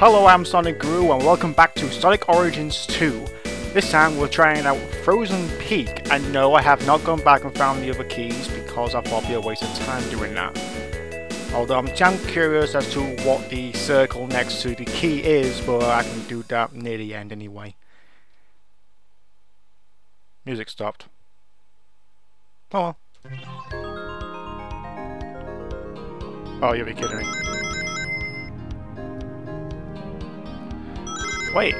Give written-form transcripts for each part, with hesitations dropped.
Hello, I'm Sonic Guru and welcome back to Sonic Origins 2. This time we're trying out Frozen Peak, and no, I have not gone back and found the other keys because I thought it'd be a waste of time doing that. Although I'm damn curious as to what the circle next to the key is, but I can do that near the end anyway. Music stopped. Oh well. Oh, you'll be kidding me. Wait.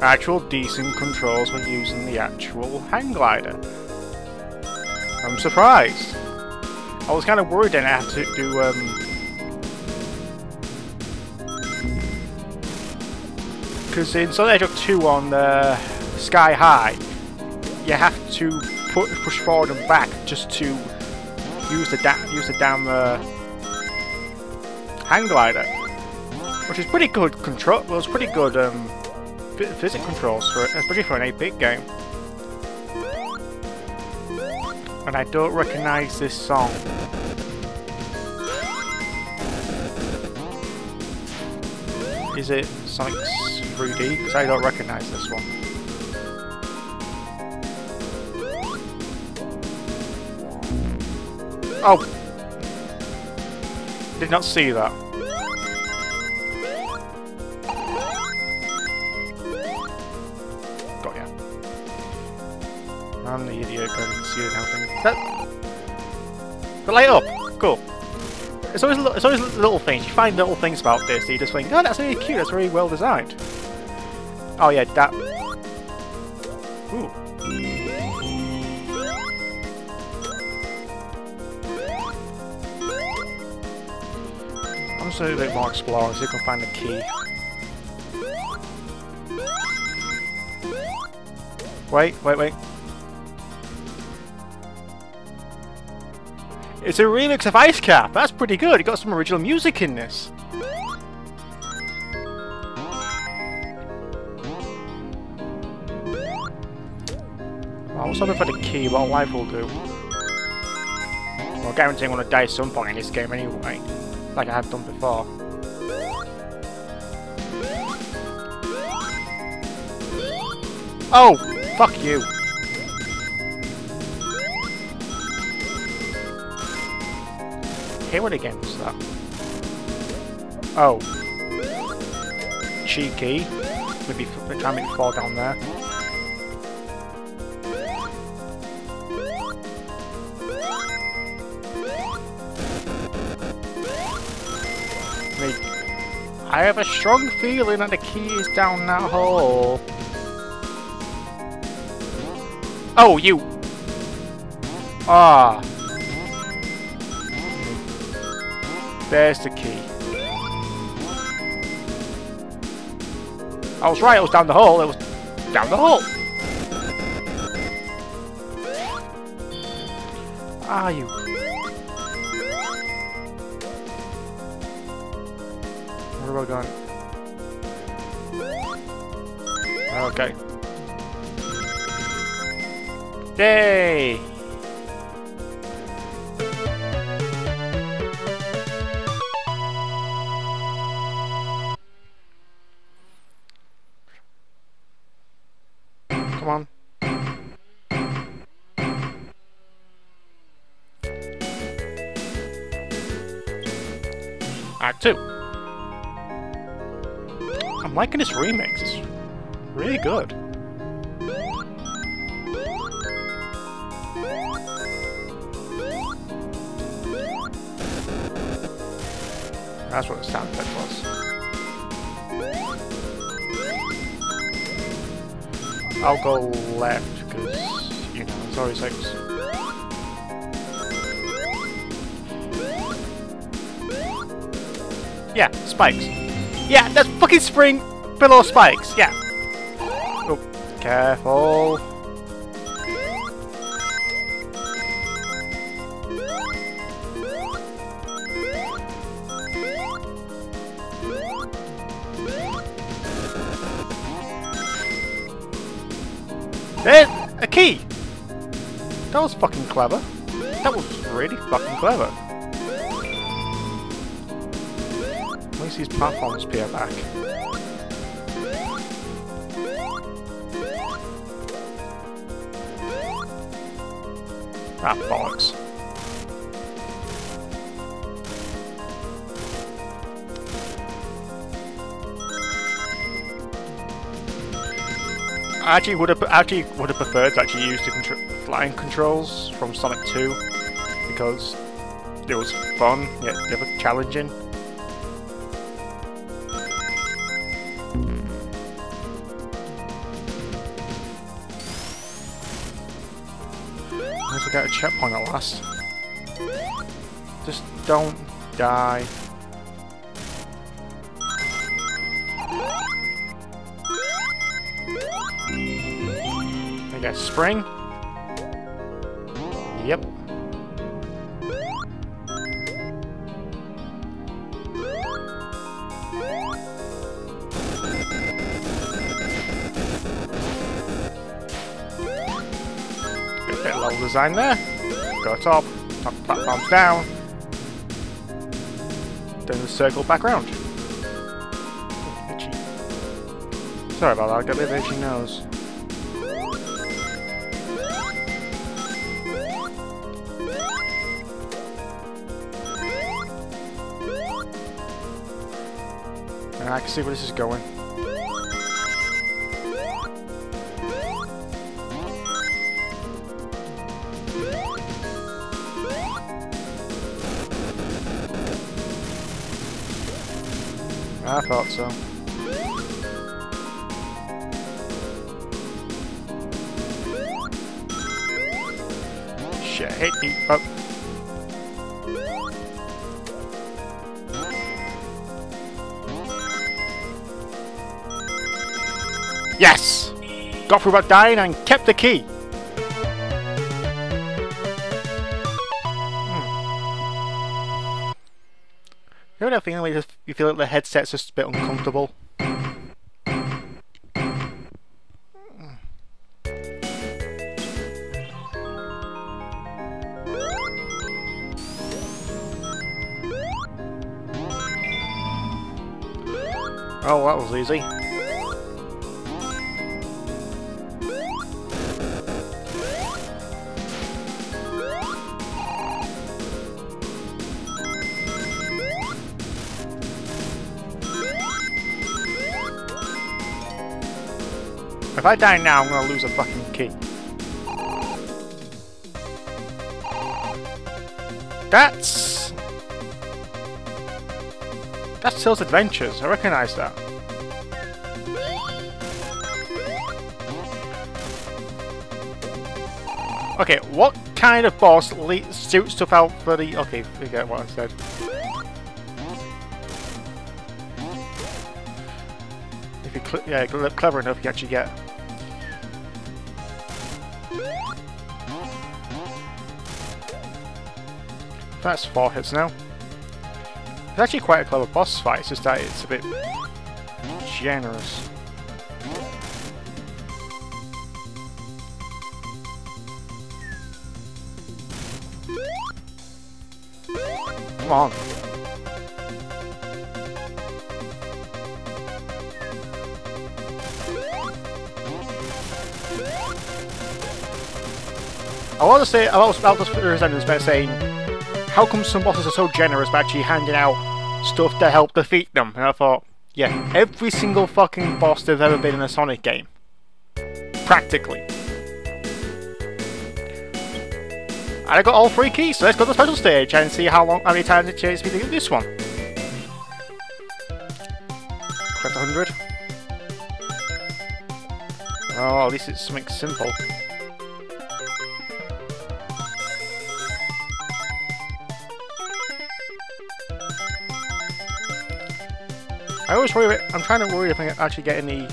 Actual decent controls when using the actual hang glider. I'm surprised. I was kind of worried then I had to do because in Sonic Hedgehog 2 on Sky High, you have to push forward and back just to use the hang glider. Which is pretty good control. Well, it's pretty good physics controls for it, especially for an 8-bit game. And I don't recognise this song. Is it Sonic 3D? Because I don't recognise this one. Oh, did not see that. I'm the idiot going to see it helping. That... the light up! Cool. It's always little things. You find little things about this that you just think, oh, that's really cute, that's really well designed. Oh yeah, that... ooh. I'm just a bit more exploring, so you can find the key. Wait. It's a remix of Ice Cap! That's pretty good! It got some original music in this! I was hoping for the key, but life will do. Well, I guarantee I'm gonna die at some point in this game anyway, like I have done before. Oh! Fuck you! Here what again was that? Oh. Cheeky. Maybe try and make it fall down there. I have a strong feeling that the key is down that hole. Oh, you! Ah! There's the key. I was right, it was down the hole, Ah, you... where have I gone? Okay. Yay! Come on. Act 2. I'm liking this remix. It's really good. That's what the sound effect was. I'll go left, because, you know, it's already 6. Yeah, spikes. Yeah, that's fucking spring below spikes, yeah. Oh, careful. There's a key! That was fucking clever. That was really fucking clever. least these platforms pay it back. Ah, bollocks. I actually would have preferred to actually use the flying controls from Sonic 2 because it was fun yet they were challenging. I have to get a checkpoint at last. Just don't die. Got spring. Yep. Good bit of level design there. Go top. Top platforms down. Then the circle back round. Oh, itchy. Sorry about that. I got a bit of an itchy nose. I can see where this is going. I thought so. Shit, hit me up. Yes! Got through without dying and kept the key! Hmm. You know that feeling where you feel like the headset's just a bit uncomfortable? Oh, that was easy. If I die now, I'm gonna lose a fucking key. That's Tails Adventures, I recognise that. Okay, what kind of boss shoots stuff out for the... Okay, forget what I said. If you're clever enough, you actually get... That's 4 hits now. It's actually quite a clever boss fight, it's just that it's a bit generous. Come on. I want to say, I was about to put the resentment by saying, how come some bosses are so generous by actually handing out stuff to help defeat them? And I thought, yeah, every single fucking boss there's ever been in a Sonic game. Practically. And I got all 3 keys, so let's go to the special stage and see how many times it takes me to get this one. Collect 100. Oh, at least it's something simple. I always worry, I'm trying to worry if I actually get any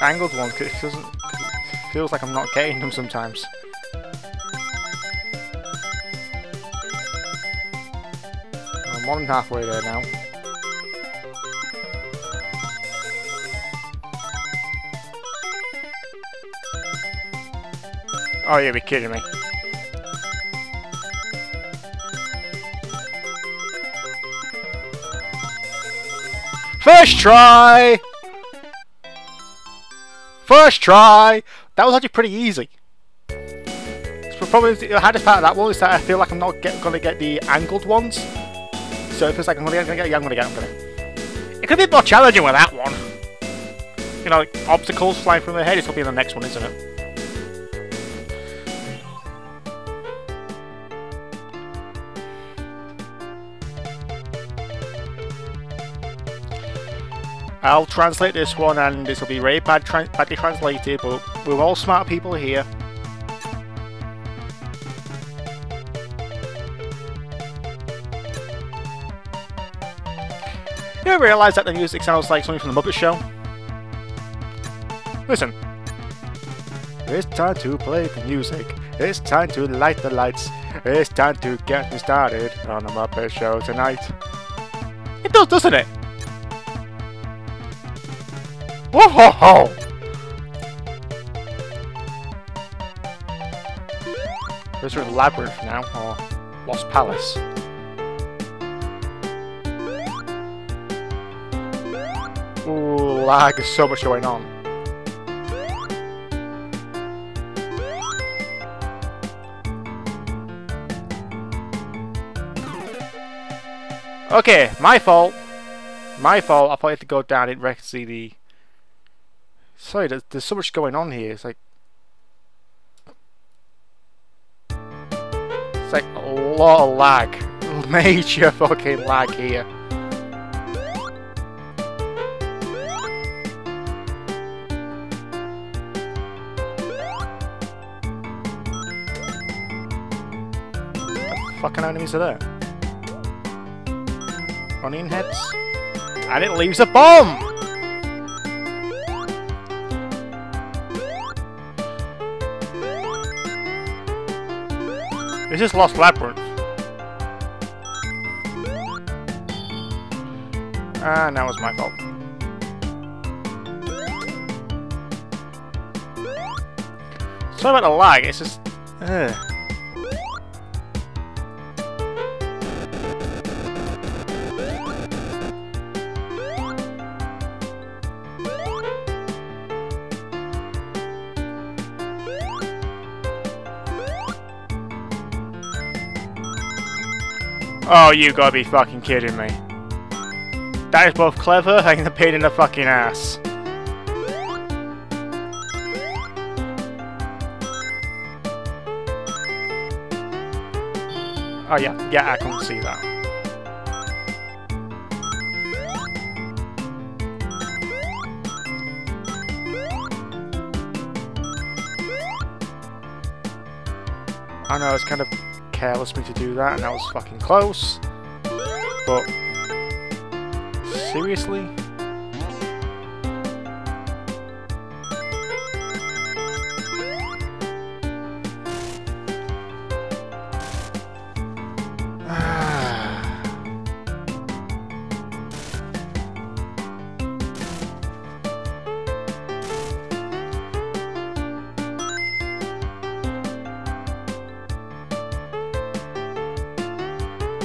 angled ones, because it feels like I'm not getting them sometimes. I'm more than halfway there now. Oh, you'll be kidding me. First try! First try! That was actually pretty easy. So probably the hardest part of that one is that I feel like I'm not gonna get the angled ones. So it feels like I'm gonna get. It could be more challenging with that one. You know, like obstacles flying from their head. It's gonna be in the next one, isn't it? I'll translate this one, and this will be very badly translated, but we're all smart people here. You ever realise that the music sounds like something from The Muppet Show? Listen. It's time to play the music. It's time to light the lights. It's time to get me started on The Muppet Show tonight. It does, doesn't it? Whoa ho ho! There's sort of labyrinth now, or Lost Palace. Ooh, lag, there's so much going on. Okay, my fault. My fault, I thought I had to go down and see the... Sorry, there's so much going on here. It's like a lot of lag, major fucking lag here. What fucking enemies are there? Onion heads, and it leaves a bomb. This is Lost Labyrinth. And that was my fault. Sorry about the lag, it's just... Oh, you gotta be fucking kidding me. That is both clever and a pain in the fucking ass. Oh yeah, yeah, I can see that. I know, it's kind of... careless of me to do that, and that was fucking close. But seriously,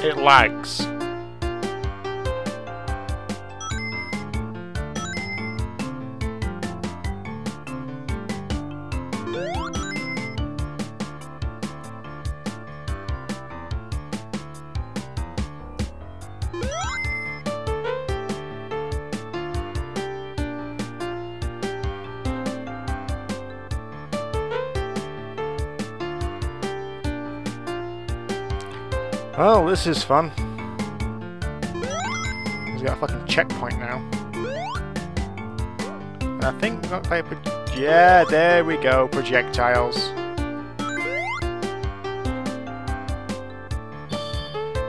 it lags. Oh, this is fun. We've got a fucking checkpoint now. And I think we've got to play a... Yeah, there we go, projectiles.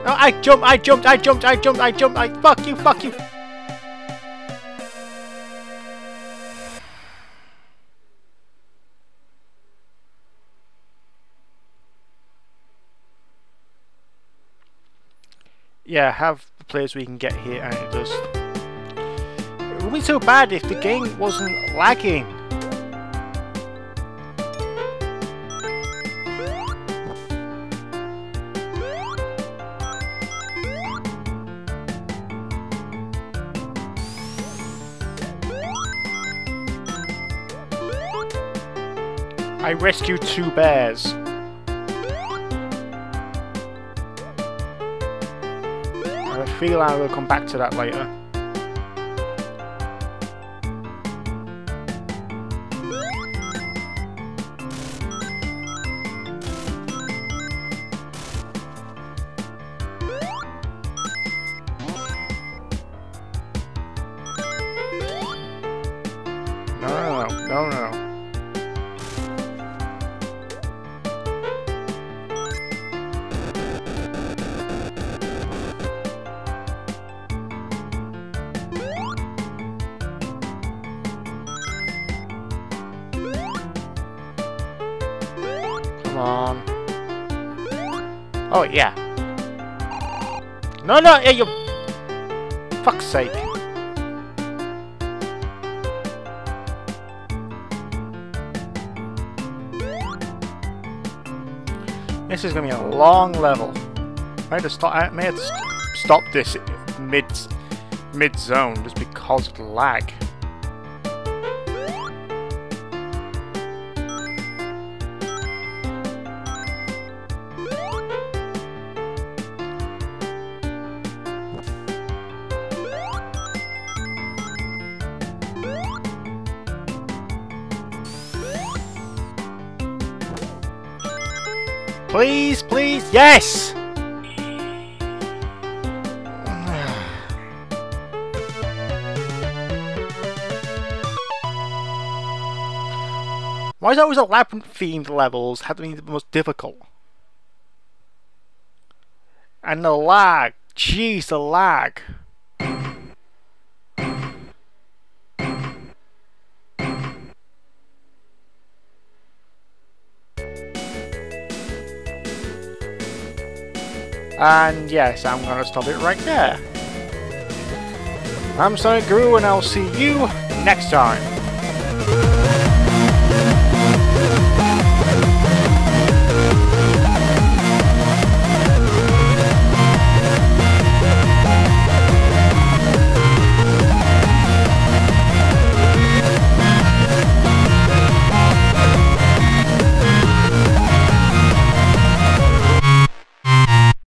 Oh, I jumped, fuck you! Yeah, have the players we can get here, and it does. It wouldn't be so bad if the game wasn't lagging. I rescued 2 bears. I feel I will come back to that later. Oh, yeah. No, no, yeah, you... Fuck's sake. This is gonna be a long level. I may have to stop this mid-zone just because of the lag. Please, please, yes! Why is always the labyrinth-themed levels have to be the most difficult? And the lag. Jeez, the lag. And yes, I'm gonna stop it right there. I'm Sonic Guru and I'll see you next time.